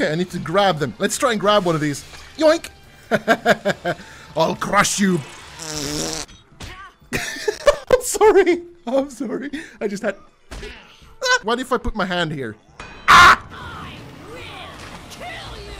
Okay, I need to grab them. Let's try and grab one of these. Yoink! I'll crush you! I'm sorry! I'm sorry. I just had... Ah! What if I put my hand here? Ah! I will kill you.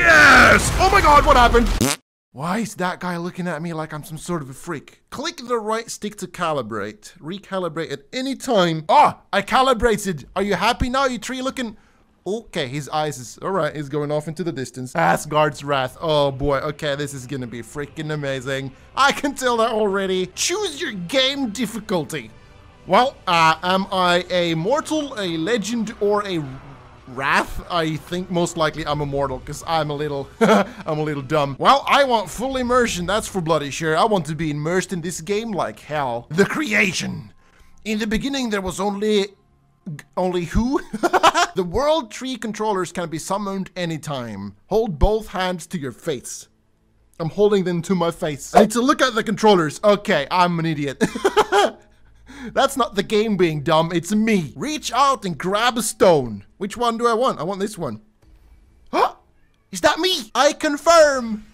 Yes! Oh my god, what happened? Why is that guy looking at me like I'm some sort of a freak? Click the right stick to calibrate. Recalibrate at any time. Ah! Oh, I calibrated! Are you happy now, you tree looking... Okay, his eyes is... Alright, he's going off into the distance. Asgard's Wrath. Oh, boy. Okay, this is gonna be freaking amazing. I can tell that already. Choose your game difficulty. Well, am I a mortal, a legend, or a wrath? I think most likely I'm a mortal, because I'm a little... I'm a little dumb. Well, I want full immersion. That's for bloody sure. I want to be immersed in this game like hell. The creation. In the beginning, there was only... Only who? The World Tree controllers can be summoned anytime. Hold both hands to your face. I'm holding them to my face. I need to look at the controllers. Okay, I'm an idiot. That's not the game being dumb, it's me. Reach out and grab a stone. Which one do I want? I want this one. Huh? Is that me? I confirm.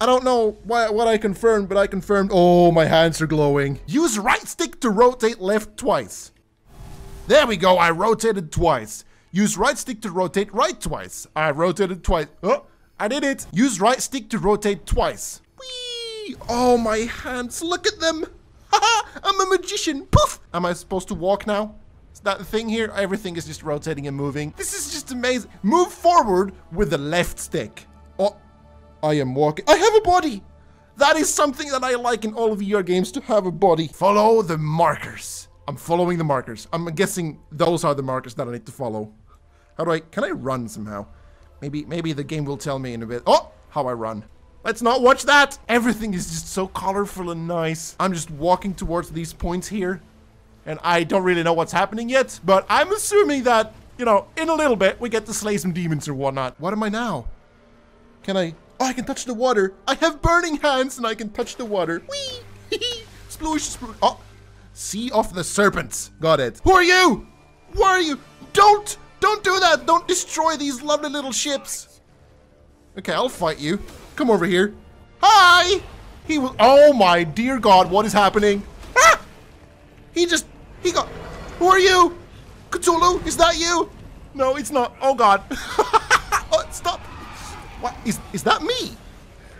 I don't know what I confirmed, but I confirmed. Oh, my hands are glowing. Use right stick to rotate left twice. There we go, I rotated twice. Use right stick to rotate right twice. I rotated twice. Oh, I did it. Use right stick to rotate twice. Whee! Oh, my hands, look at them. Haha, I'm a magician. Poof! Am I supposed to walk now? Is that the thing here? Everything is just rotating and moving. This is just amazing. Move forward with the left stick. Oh, I am walking. I have a body. That is something that I like in all of your games, to have a body. Follow the markers. I'm following the markers. I'm guessing those are the markers that I need to follow. How do I... Can I run somehow? Maybe the game will tell me in a bit. Oh! How I run. Let's not watch that! Everything is just so colorful and nice. I'm just walking towards these points here. And I don't really know what's happening yet. But I'm assuming that, you know, in a little bit, we get to slay some demons or whatnot. What am I now? Can I... Oh, I can touch the water! I have burning hands and I can touch the water. Whee! Hee! Sploosh, sploosh. Oh! Sea of the Serpents. Got it. Who are you? Where are you? Don't do that. Don't destroy these lovely little ships. Okay, I'll fight you. Come over here. Hi. He was, oh my dear God, what is happening? Ah! He got, who are you? Cthulhu, is that you? No, it's not. Oh God. Oh, stop. What, is that me?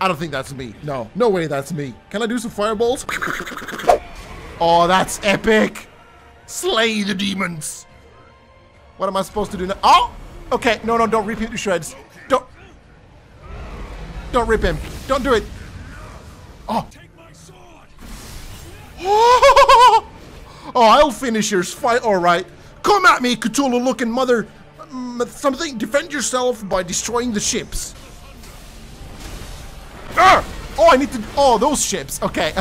I don't think that's me. No, no way that's me. Can I do some fireballs? Oh, that's epic! Slay the demons! What am I supposed to do now? Oh! Okay, no, don't rip him to shreds. Don't rip him. Don't do it. Oh! Oh, I'll finish your fight, alright. Come at me, Cthulhu-looking mother... something. Defend yourself by destroying the ships. Arr! Oh, I need to... Oh, those ships. Okay.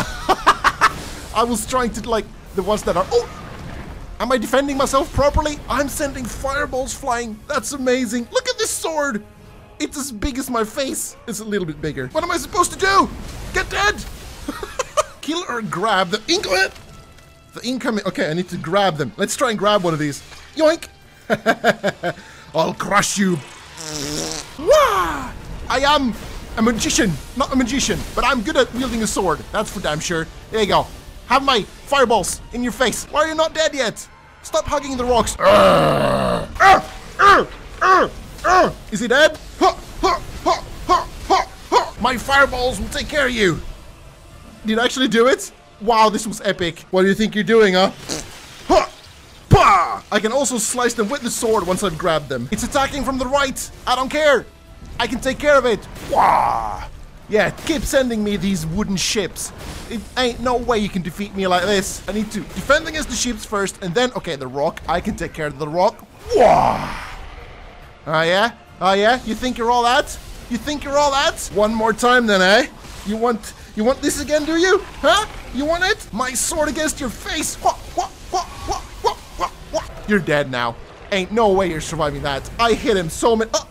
I was trying to, like, the ones that are... Oh! Am I defending myself properly? I'm sending fireballs flying. That's amazing. Look at this sword. It's as big as my face. It's a little bit bigger. What am I supposed to do? Get dead. Kill or grab the incoming. The incoming. Okay, I need to grab them. Let's try and grab one of these. Yoink. I'll crush you. Wah! I am a magician. Not a magician, but I'm good at wielding a sword. That's for damn sure. There you go. Have my fireballs in your face. Why are you not dead yet? Stop hugging the rocks. Is he dead? My fireballs will take care of you. Did I actually do it? Wow, this was epic. What do you think you're doing, huh? I can also slice them with the sword once I've grabbed them. It's attacking from the right. I don't care. I can take care of it. Wow. Yeah, keep sending me these wooden ships. It ain't no way you can defeat me like this. I need to defend against the ships first, and then, okay, the rock. I can take care of the rock. Whoa! Oh, yeah? Oh, yeah? You think you're all that? You think you're all that? One more time then, eh? You want this again, do you? Huh? You want it? My sword against your face. You're dead now. Ain't no way you're surviving that. I hit him so many... Oh,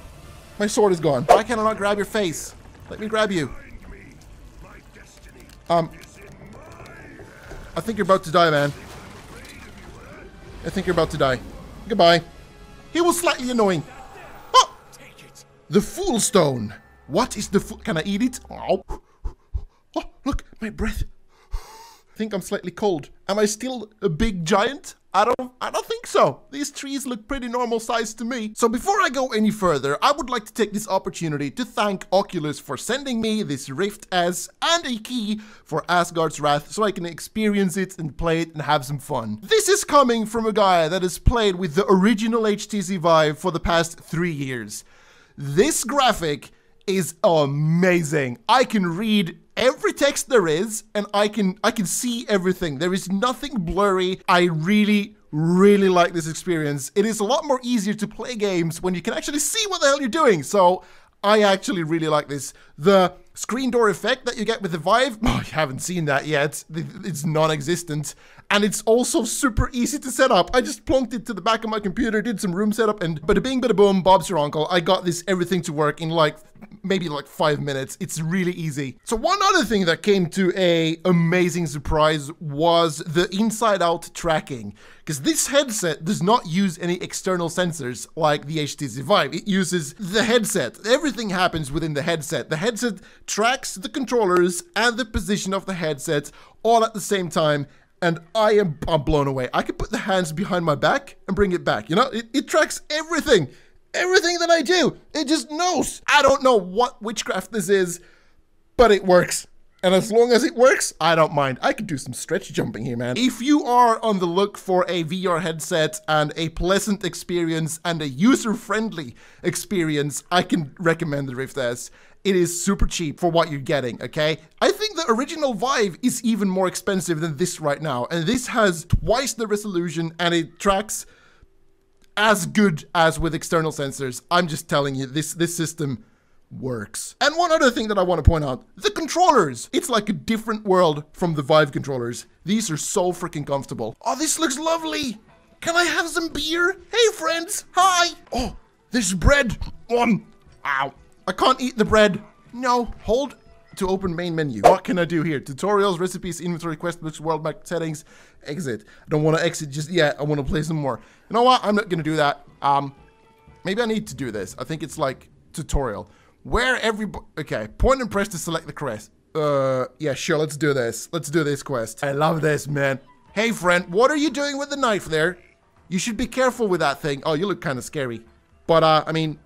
my sword is gone. Why can I not grab your face? Let me grab you. I think you're about to die, man. I think you're about to die. Goodbye. He was slightly annoying. Oh! The Fool Stone. What is the Fool? Can I eat it? Oh, look, my breath. I think I'm slightly cold. Am I still a big giant? I don't think so. These trees look pretty normal size to me. So before I go any further, I would like to take this opportunity to thank Oculus for sending me this Rift S and a key for Asgard's Wrath so I can experience it and play it and have some fun. This is coming from a guy that has played with the original HTC Vive for the past 3 years. This graphic is amazing. I can read every text there is, and I can see everything. There is nothing blurry. I really like this experience. It is a lot more easier to play games when you can actually see what the hell you're doing. So I actually really like this. The screen door effect that you get with the Vive, oh, I haven't seen that yet. It's non-existent. And it's also super easy to set up. I just plonked it to the back of my computer, did some room setup, and bada bing, bada boom, Bob's your uncle. I got this everything to work in like, maybe like 5 minutes. It's really easy. So one other thing that came to a amazing surprise was the inside-out tracking. Because this headset does not use any external sensors like the HTC Vive. It uses the headset. Everything happens within the headset. The headset tracks the controllers and the position of the headset all at the same time. And I'm blown away. I can put the hands behind my back and bring it back. You know, it tracks everything. Everything that I do, it just knows. I don't know what witchcraft this is, but it works. And as long as it works, I don't mind. I could do some stretch jumping here, man. If you are on the look for a VR headset and a pleasant experience and a user-friendly experience, I can recommend the Rift S. It is super cheap for what you're getting, okay? I think the original Vive is even more expensive than this right now. And this has twice the resolution and it tracks as good as with external sensors. I'm just telling you, this system works. And one other thing that I want to point out, the controllers. It's like a different world from the Vive controllers. These are so freaking comfortable. Oh, this looks lovely. Can I have some beer? Hey, friends. Hi. Oh, there's bread. Ow. I can't eat the bread. No. Hold to open main menu. What can I do here? Tutorials, recipes, inventory, quest books, world map, settings, exit. I don't want to exit just yet. I want to play some more. You know what? I'm not going to do that. Maybe I need to do this. I think it's like tutorial. Where everybody... Okay, point and press to select the quest. Yeah, sure, let's do this. Let's do this quest. I love this, man. Hey, friend, what are you doing with the knife there? You should be careful with that thing. Oh, you look kind of scary. But, I mean,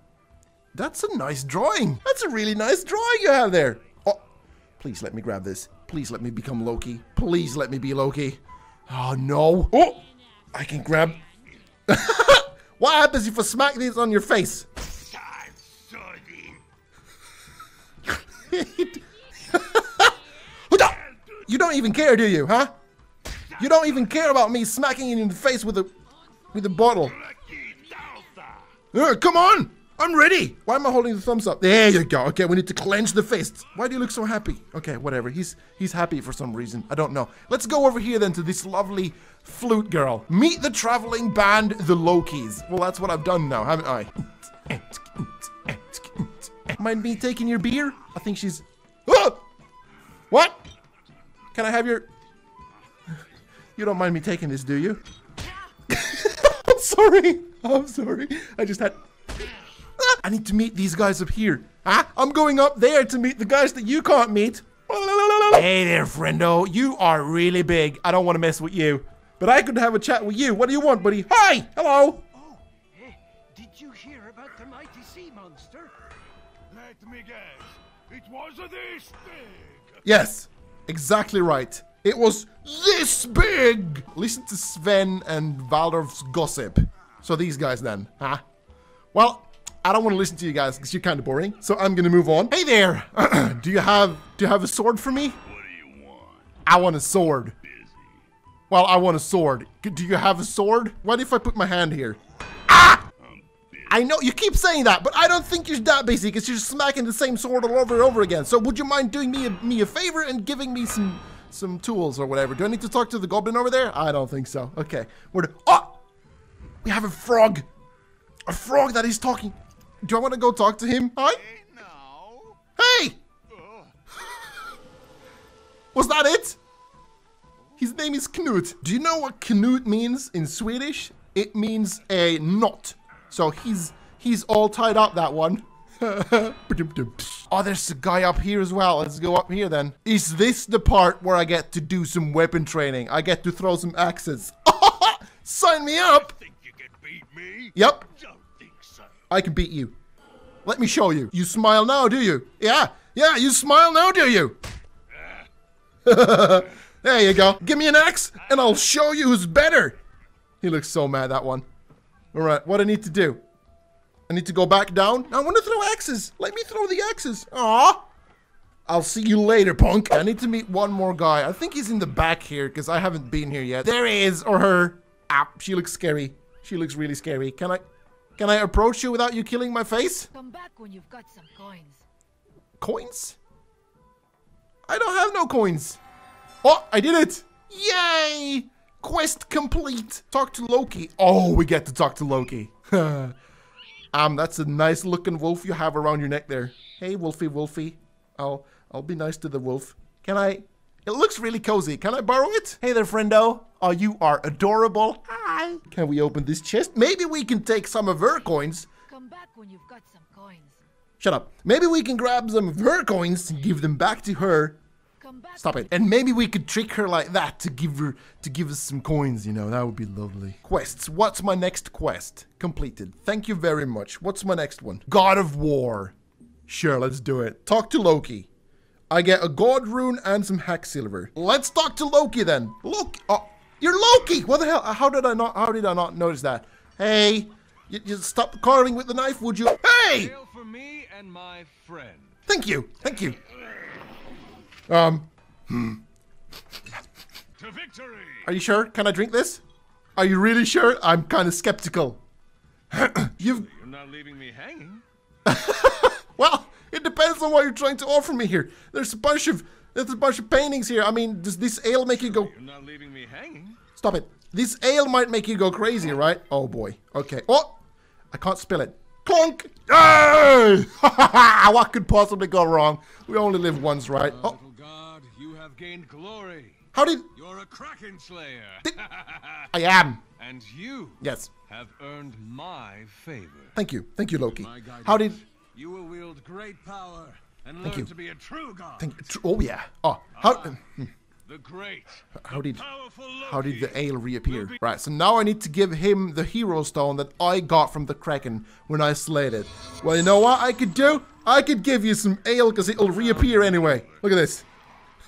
that's a nice drawing. That's a really nice drawing you have there. Oh, please let me grab this. Please let me become Loki. Please let me be Loki. Oh, no. Oh, I can grab... What happens if I smack these on your face? You don't even care, do you, huh? You don't even care about me smacking you in the face with a bottle. Come on! I'm ready! Why am I holding the thumbs up? There you go. Okay, we need to clench the fists. Why do you look so happy? Okay, whatever. He's happy for some reason. I don't know. Let's go over here then to this lovely flute girl. Meet the traveling band, the Lokis. Well, that's what I've done now, haven't I? Mind me taking your beer? I think she's... Oh! What? Can I have your... You don't mind me taking this, do you? I'm sorry. I'm sorry. I just had... I need to meet these guys up here. Huh? I'm going up there to meet the guys that you can't meet. Hey there, friendo. You are really big. I don't want to mess with you. But I could have a chat with you. What do you want, buddy? Hi! Hello! Oh, hey, did you hear about the mighty sea monster? Let me guess. It was this big. Yes. Exactly right. It was this big! Listen to Sven and Valdorf's gossip. So these guys then, huh? Well, I don't want to listen to you guys because you're kind of boring. So I'm going to move on. Hey there! Do you have a sword for me? What do you want? I want a sword. Busy. Well, I want a sword. Do you have a sword? What if I put my hand here? Ah! I know you keep saying that, but I don't think you're that busy because you're smacking the same sword all over and over again. So would you mind doing me a favor and giving me some tools or whatever? Do I need to talk to the goblin over there? I don't think so. Okay. Oh! We have a frog. A frog that is talking. Do I want to go talk to him? Hi? No. Hey! Was that it? His name is Knut. Do you know what Knut means in Swedish? It means a knot. So he's all tied up, that one. Oh, there's a guy up here as well. Let's go up here then. Is this the part where I get to do some weapon training? I get to throw some axes. Sign me up! You think you can beat me? Yep. Don't think so. I can beat you. Let me show you. You smile now, do you? Yeah. Yeah, you smile now, do you? There you go. Give me an axe and I'll show you who's better. He looks so mad, that one. All right, what I need to do? I need to go back down. I want to throw axes. Let me throw the axes. Aw. I'll see you later, punk. I need to meet one more guy. I think he's in the back here because I haven't been here yet. There he is, or her. Ah, she looks scary. She looks really scary. Can I approach you without you killing my face? Come back when you've got some coins. Coins? I don't have no coins. Oh, I did it. Yay. Quest complete. Talk to Loki. Oh, we get to talk to Loki. That's a nice looking wolf you have around your neck there. Hey, Wolfie, Wolfie. I'll be nice to the wolf. Can I? It looks really cozy. Can I borrow it? Hey there, friendo. Oh, you are adorable. Hi. Can we open this chest? Maybe we can take some of her coins. Come back when you've got some coins. Shut up. Maybe we can grab some of her coins and give them back to her. Come back. Stop it. And maybe we could trick her like that to give us some coins, you know, that would be lovely. Quests. What's my next quest? Completed. Thank you very much. What's my next one? God of War. Sure, let's do it. Talk to Loki. I get a god rune and some Hacksilver. Let's talk to Loki then. Loki. Oh, you're Loki. What the hell? How did I not notice that? Hey, you stop carving with the knife, would you? Hey! For me and my friend. Thank you. Thank you. To victory. Are you sure? Can I drink this? Are you really sure? I'm kind of skeptical. You're not leaving me hanging. Well, it depends on what you're trying to offer me here. There's a bunch of paintings here. I mean, does this ale make you go? You're not leaving me hanging. Stop it. This ale might make you go crazy, right? Oh boy. Okay. Oh, I can't spill it. Clunk! Yay! What could possibly go wrong? We only live once, right? Oh. God, you have gained glory. How did? You're a Kraken Slayer. I am. And you. Yes. Have earned my favor. Thank you. Thank you, Loki. How did? You will wield great power and learn to be a true god. Oh yeah. Oh, how the great. How did the ale reappear? Right, so now I need to give him the hero stone that I got from the Kraken when I slayed it. Well, you know what I could do? I could give you some ale because it'll reappear anyway. Look at this.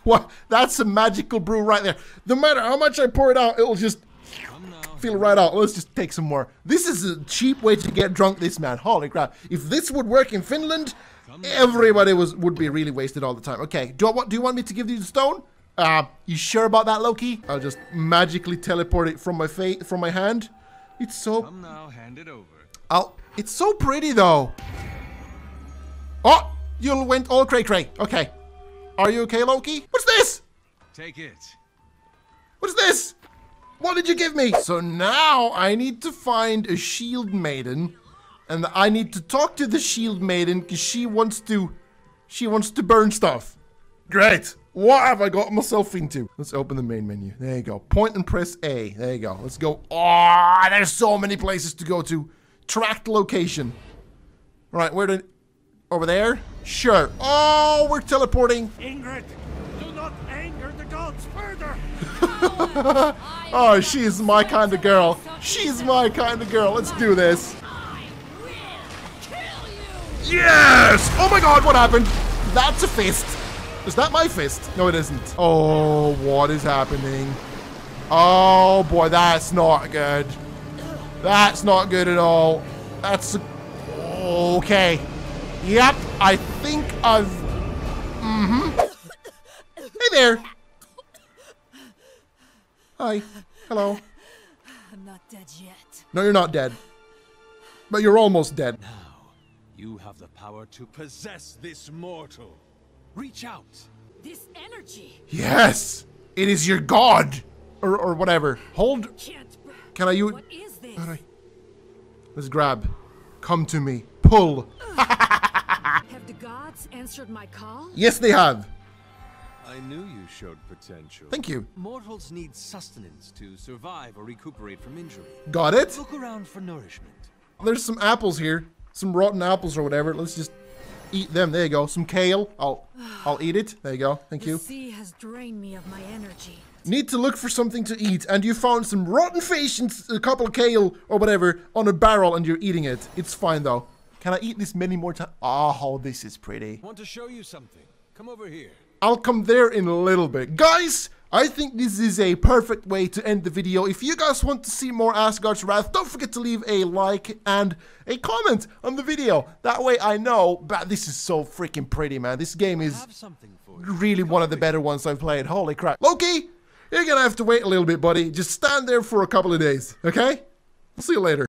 What? That's a magical brew right there. No matter how much I pour it out, it'll just feel right out. Let's just take some more. This is a cheap way to get drunk, this man. Holy crap. If this would work in Finland, everybody would be really wasted all the time. Okay, do you want me to give you the stone? You sure about that, Loki? I'll just magically teleport it from my hand. It's so... Come now, hand it over. It's so pretty, though. Oh, you went all cray-cray. Okay. Are you okay, Loki? What's this? Take it. What's this? What did you give me? So now I need to find a shield maiden, and I need to talk to the shield maiden because she wants to burn stuff. Great. What have I got myself into? Let's open the main menu. There you go. Point and press A. There you go. Let's go. Oh, there's so many places to go to. Tracked location. All right, where did... Over there? Sure. Oh, we're teleporting. Ingrid, do not anger the gods further. Oh, she's my kind of girl. She's my kind of girl. Let's do this. I will kill you. Yes! Oh my god, what happened? That's a fist. Is that my fist? No, it isn't. Oh, what is happening? Oh boy, that's not good. That's not good at all. That's okay. Yep, I think I've... Hey there. Hi. Hello. I'm not dead yet. No, you're not dead. But you're almost dead. Now, you have the power to possess this mortal. Reach out. This energy. Yes, it is your god, or whatever. Hold. Can I use? What is this? Right. Let's grab. Come to me. Pull. Have the gods answered my call? Yes, they have. I knew you showed potential. Thank you. Mortals need sustenance to survive or recuperate from injury. Got it. Look around for nourishment. There's some apples here. some rotten apples or whatever. Let's just eat them. There you go. Some kale. I'll eat it. There you go. Thank you. The sea has drained me of my energy. Need to look for something to eat, and you found some rotten fish and a couple of kale or whatever on a barrel, and you're eating it. It's fine though. Can I eat this many more times? Oh, this is pretty. I want to show you something. Come over here. I'll come there in a little bit. Guys, I think this is a perfect way to end the video. If you guys want to see more Asgard's Wrath, don't forget to leave a like and a comment on the video. That way I know, but this is so freaking pretty, man. This game is really one of the better ones I've played. Holy crap. Loki, you're gonna have to wait a little bit, buddy. Just stand there for a couple of days, okay? I'll see you later.